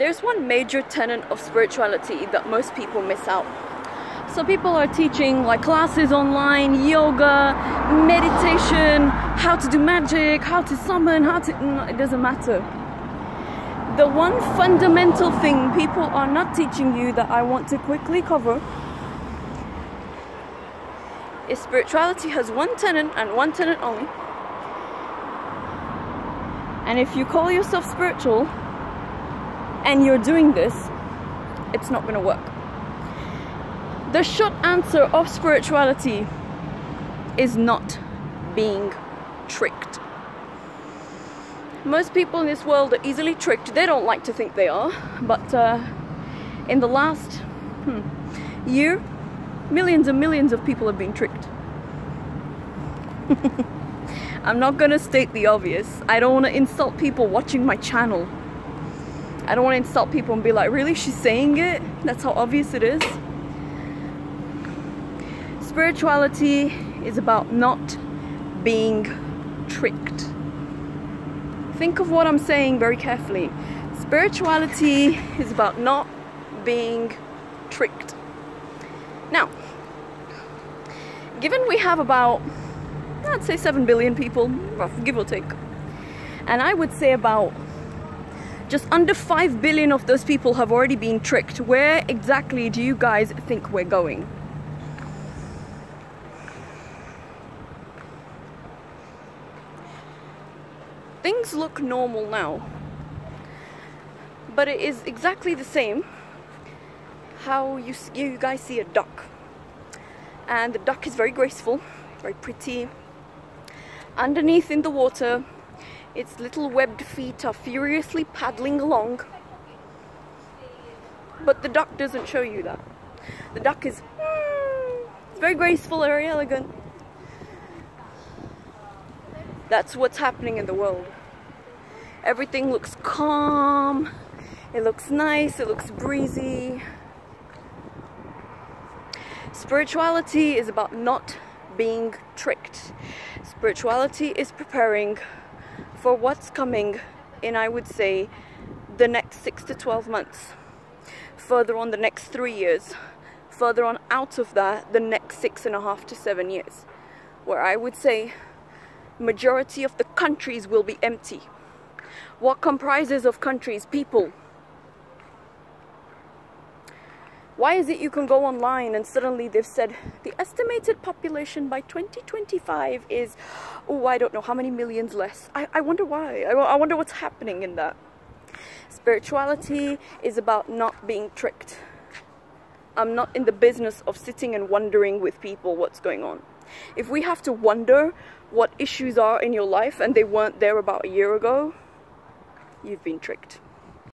There's one major tenet of spirituality that most people miss out. So people are teaching like classes online, yoga, meditation, how to do magic, how to summon, how to... No, it doesn't matter. The one fundamental thing people are not teaching you that I want to quickly cover is spirituality has one tenet and one tenet only. And if you call yourself spiritual and you're doing this, it's not going to work. The short answer of spirituality is not being tricked. Most people in this world are easily tricked. They don't like to think they are, but in the last year, millions and millions of people have been tricked. I'm not going to state the obvious. I don't want to insult people watching my channel. I don't want to insult people and be like, really, she's saying it? That's how obvious it is. Spirituality is about not being tricked. Think of what I'm saying very carefully. Spirituality is about not being tricked. Now, given we have about, I'd say 7 billion people, give or take, and I would say about just under 5 billion of those people have already been tricked, where exactly do you guys think we're going? Things look normal now, but it is exactly the same how you guys see a duck, and the duck is very graceful, very pretty. Underneath in the water, its little webbed feet are furiously paddling along, but the duck doesn't show you that. The duck is very graceful, very elegant. That's what's happening in the world. Everything looks calm, it looks nice, it looks breezy. Spirituality is about not being tricked. Spirituality is preparing for what's coming in, I would say, the next 6 to 12 months. Further on, the next 3 years. Further on out of that, the next 6.5 to 7 years. Where I would say majority of the countries will be empty. What comprises of countries? People. Why is it you can go online and suddenly they've said the estimated population by 2025 is, oh, I don't know how many millions less. I wonder why. I wonder what's happening in that. Spirituality is about not being tricked. I'm not in the business of sitting and wondering with people what's going on. If we have to wonder what issues are in your life and they weren't there about a year ago, you've been tricked.